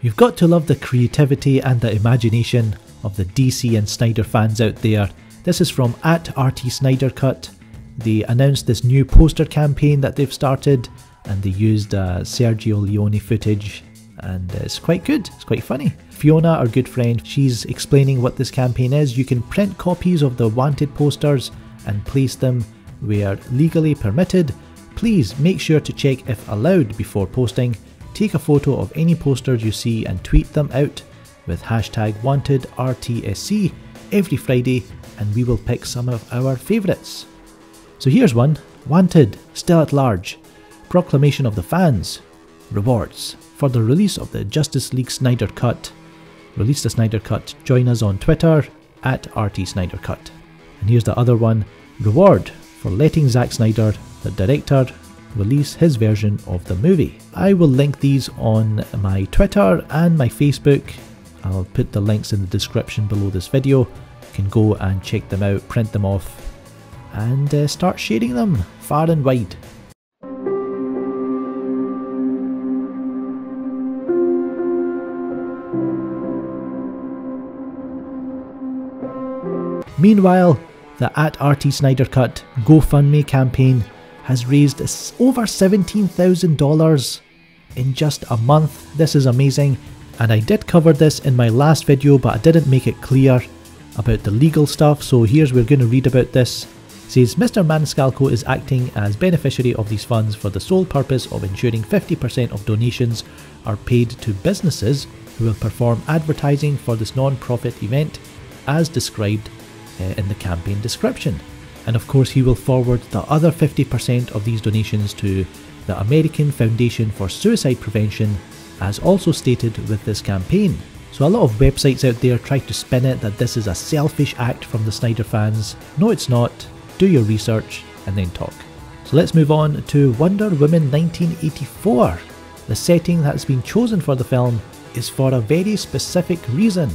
You've got to love the creativity and the imagination of the DC and Snyder fans out there. This is from @RT Snyder Cut. They announced this new poster campaign that they've started, and they used Sergio Leone footage, and it's quite good, it's quite funny. Fiona, our good friend, she's explaining what this campaign is. You can print copies of the wanted posters and place them where legally permitted. Please make sure to check if allowed before posting. Take a photo of any posters you see and tweet them out with #WantedRTSC every Friday, and we will pick some of our favourites. So here's one. Wanted, still at large. Proclamation of the fans. Rewards for the release of the Justice League Snyder Cut. Release the Snyder Cut. Join us on Twitter @RT Snyder Cut. And here's the other one. Reward for letting Zack Snyder, the director, release his version of the movie. I will link these on my Twitter and my Facebook. I'll put the links in the description below this video. You can go and check them out, print them off, and start sharing them far and wide. Meanwhile, the @RT Snyder Cut GoFundMe campaign has raised over $17,000 in just a month. This is amazing, and I did cover this in my last video, but I didn't make it clear about the legal stuff, so here's where we're going to read about this. It says, Mr Maniscalco is acting as beneficiary of these funds for the sole purpose of ensuring 50% of donations are paid to businesses who will perform advertising for this non-profit event as described in the campaign description. And of course he will forward the other 50% of these donations to the American Foundation for Suicide Prevention, as also stated with this campaign. So a lot of websites out there try to spin it that this is a selfish act from the Snyder fans. No, it's not. Do your research and then talk. So let's move on to Wonder Woman 1984. The setting that has been chosen for the film is for a very specific reason.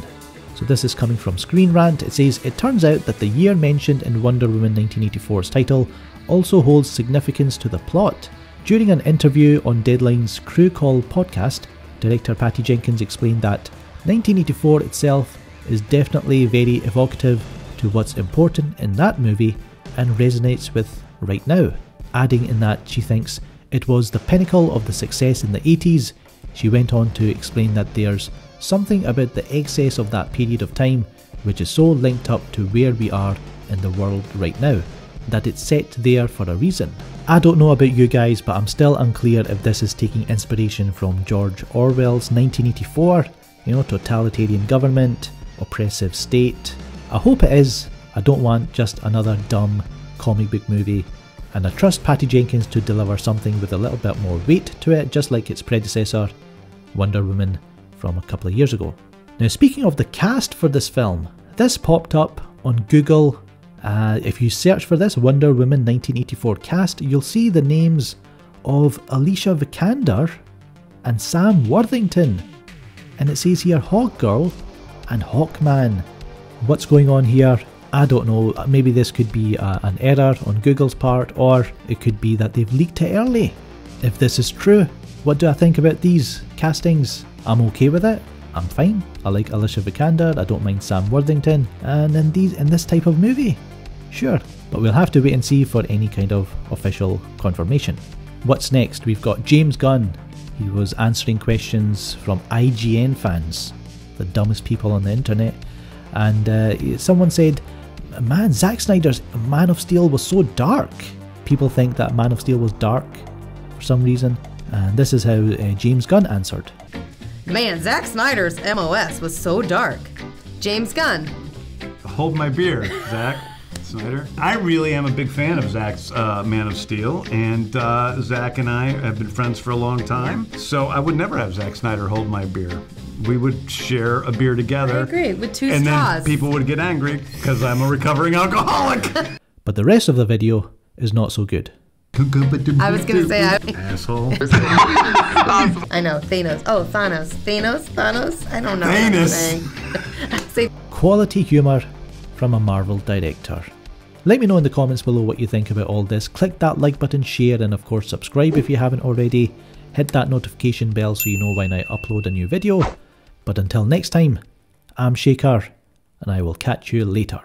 So this is coming from Screen Rant. It says, it turns out that the year mentioned in Wonder Woman 1984's title also holds significance to the plot. During an interview on Deadline's Crew Call podcast, director Patty Jenkins explained that 1984 itself is definitely very evocative to what's important in that movie and resonates with right now. Adding in that she thinks it was the pinnacle of the success in the 80s. She went on to explain that there's something about the excess of that period of time which is so linked up to where we are in the world right now, that it's set there for a reason. I don't know about you guys, but I'm still unclear if this is taking inspiration from George Orwell's 1984, you know, totalitarian government, oppressive state. I hope it is. I don't want just another dumb comic book movie, and I trust Patty Jenkins to deliver something with a little bit more weight to it, just like its predecessor, Wonder Woman, from a couple of years ago. Now, speaking of the cast for this film, this popped up on Google. If you search for this Wonder Woman 1984 cast, you'll see the names of Alicia Vikander and Sam Worthington. And it says here Hawk Girl and Hawkman. What's going on here? I don't know. Maybe this could be an error on Google's part, or it could be that they've leaked it early. If this is true, what do I think about these castings? I'm okay with it, I'm fine. I like Alicia Vikander, I don't mind Sam Worthington, and in this type of movie, sure. But we'll have to wait and see for any kind of official confirmation. What's next? We've got James Gunn. He was answering questions from IGN fans, the dumbest people on the internet, and someone said, man, Zack Snyder's Man of Steel was so dark. People think that Man of Steel was dark for some reason, and this is how James Gunn answered. Man, Zack Snyder's MOS was so dark. James Gunn. Hold my beer, Zack Snyder. I really am a big fan of Zack's Man of Steel, and Zack and I have been friends for a long time, so I would never have Zack Snyder hold my beer. we would share a beer together. I agree, with two straws. And then people would get angry because I'm a recovering alcoholic. But the rest of the video is not so good. I was gonna say, asshole. I know, Thanos. Oh, Thanos. Thanos? Thanos? I don't know. Thanos! Quality humor from a Marvel director. Let me know in the comments below what you think about all this. Click that like button, share, and of course subscribe if you haven't already. Hit that notification bell so you know when I upload a new video. But until next time, I'm Shayker, and I will catch you later.